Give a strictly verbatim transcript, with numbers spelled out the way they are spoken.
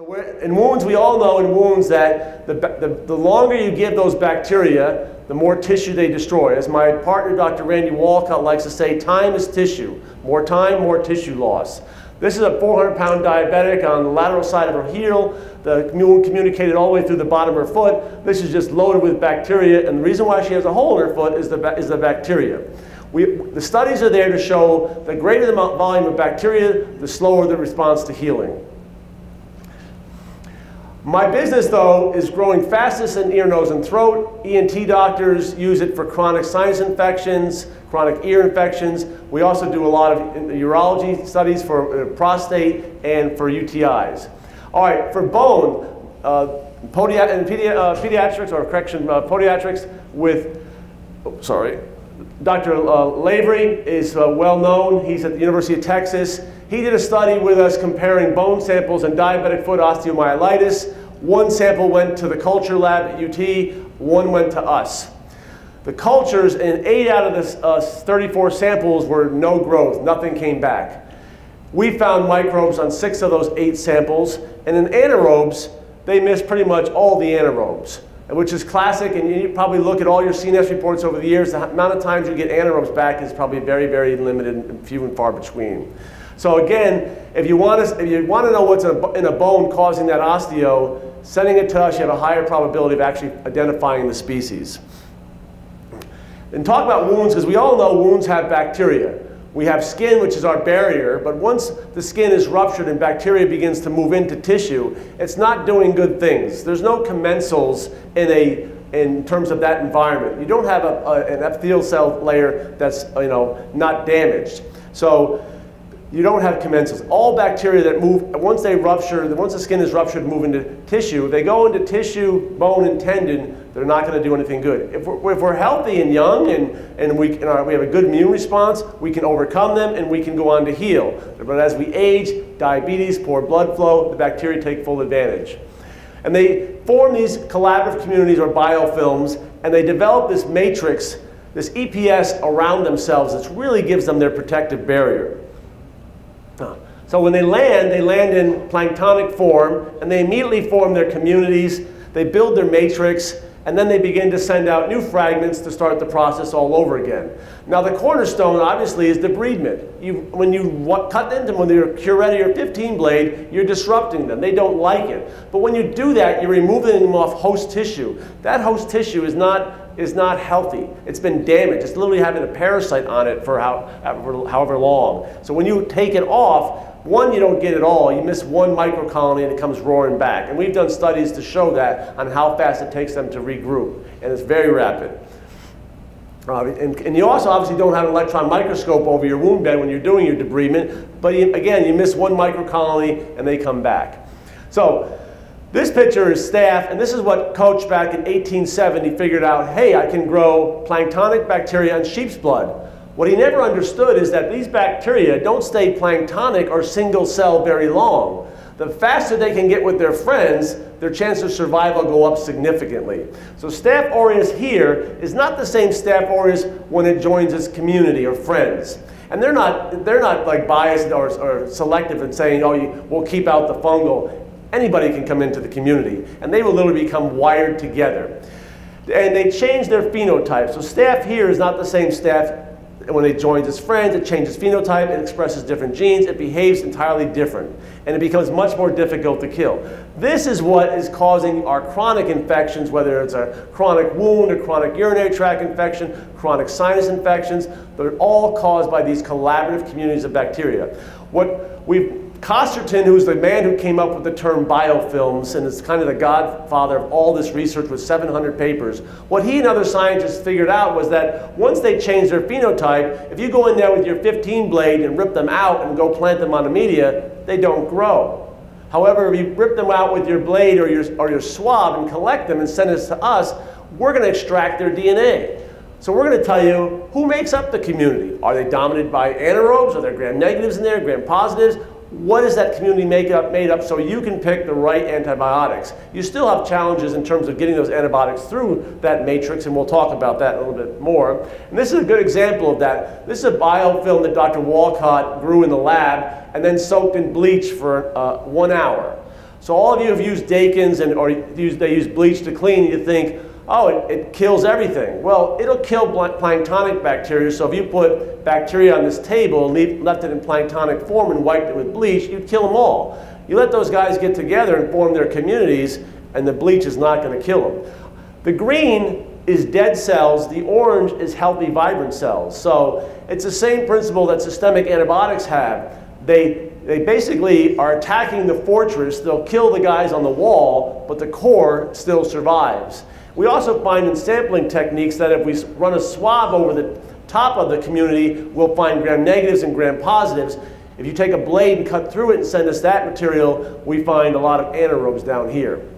So we're, in wounds, we all know in wounds that the, the, the longer you give those bacteria, the more tissue they destroy. As my partner, Doctor Randy Wolcott, likes to say, time is tissue. More time, more tissue loss. This is a four hundred pound diabetic on the lateral side of her heel. The wound communicated all the way through the bottom of her foot. This is just loaded with bacteria, and the reason why she has a hole in her foot is the, is the bacteria. We, the studies are there to show the greater the volume of bacteria, the slower the response to healing. My business, though, is growing fastest in ear, nose, and throat. E N T doctors use it for chronic sinus infections, chronic ear infections. We also do a lot of urology studies for prostate and for U T Is. All right, for bone, uh, podiat and pedi uh, pediatrics, or correction, uh, podiatrics with, oh, sorry, Doctor Uh, Lavery is uh, well known. He's at the University of Texas. He did a study with us comparing bone samples and diabetic foot osteomyelitis. One sample went to the culture lab at U T, one went to us. The cultures in eight out of the uh, thirty-four samples were no growth, nothing came back. We found microbes on six of those eight samples, and in anaerobes, they missed pretty much all the anaerobes, which is classic, and you probably look at all your C N S reports over the years, the amount of times you get anaerobes back is probably very, very limited and few and far between. So again, if you want to, if you want to know what's in a bone causing that osteo, sending it to us, you have a higher probability of actually identifying the species. And talk about wounds, because we all know wounds have bacteria. We have skin, which is our barrier, but once the skin is ruptured and bacteria begins to move into tissue, it's not doing good things. There's no commensals in, a, in terms of that environment. You don't have a, a, an epithelial cell layer that's you know, not damaged. So you don't have commensals. All bacteria that move, once they rupture, once the skin is ruptured, move into tissue, they go into tissue, bone, and tendon, they're not going to do anything good. If we're, if we're healthy and young and, and, we, and our, we have a good immune response, we can overcome them and we can go on to heal. But as we age, diabetes, poor blood flow, the bacteria take full advantage. And they form these collaborative communities or biofilms, and they develop this matrix, this E P S around themselves that really gives them their protective barrier. So when they land, they land in planktonic form, and they immediately form their communities, they build their matrix, and then they begin to send out new fragments to start the process all over again. Now the cornerstone, obviously, is debridement. You, when you cut into them with your curette or fifteen blade, you're disrupting them. They don't like it. But when you do that, you're removing them off host tissue. That host tissue is not, is not healthy. It's been damaged. It's literally having a parasite on it for how, however long. So when you take it off, one, you don't get it all. You miss one microcolony and it comes roaring back. And we've done studies to show that on how fast it takes them to regroup. And it's very rapid. Uh, and, and you also obviously don't have an electron microscope over your wound bed when you're doing your debridement. But you, again, you miss one microcolony and they come back. So this picture is staph. And this is what Koch back in eighteen seventy figured out. Hey, I can grow planktonic bacteria on sheep's blood. What he never understood is that these bacteria don't stay planktonic or single cell very long. The faster they can get with their friends, their chance of survival go up significantly. So staph aureus here is not the same staph aureus when it joins its community or friends. And they're not, they're not like biased or, or selective in saying, oh, you, we'll keep out the fungal. Anybody can come into the community, and they will literally become wired together. And they change their phenotype. So staph here is not the same staph. And when it joins its friends, it changes phenotype, it expresses different genes, it behaves entirely different, and it becomes much more difficult to kill. This is what is causing our chronic infections, whether it's a chronic wound, a chronic urinary tract infection, chronic sinus infections. They're all caused by these collaborative communities of bacteria. What we've Costerton, who's the man who came up with the term biofilms, and is kind of the godfather of all this research with seven hundred papers, what he and other scientists figured out was that once they change their phenotype, if you go in there with your fifteen blade and rip them out and go plant them on the media, they don't grow. However, if you rip them out with your blade or your, or your swab and collect them and send it to us, we're going to extract their D N A. So we're going to tell you who makes up the community. Are they dominated by anaerobes? Are there gram-negatives in there, gram-positives? What is that community makeup made up so you can pick the right antibiotics? You still have challenges in terms of getting those antibiotics through that matrix, and we'll talk about that a little bit more. And this is a good example of that. This is a biofilm that Doctor Wolcott grew in the lab and then soaked in bleach for uh, one hour. So all of you have used Dakin's and or use, they use bleach to clean, you think, oh, it, it kills everything. Well, it'll kill planktonic bacteria, so if you put bacteria on this table and leave, left it in planktonic form and wiped it with bleach, you'd kill them all. You let those guys get together and form their communities, and the bleach is not going to kill them. The green is dead cells, the orange is healthy, vibrant cells. So it's the same principle that systemic antibiotics have. They, they basically are attacking the fortress. They'll kill the guys on the wall, but the core still survives. We also find in sampling techniques that if we run a swab over the top of the community, we'll find gram-negatives and gram-positives. If you take a blade and cut through it and send us that material, we find a lot of anaerobes down here.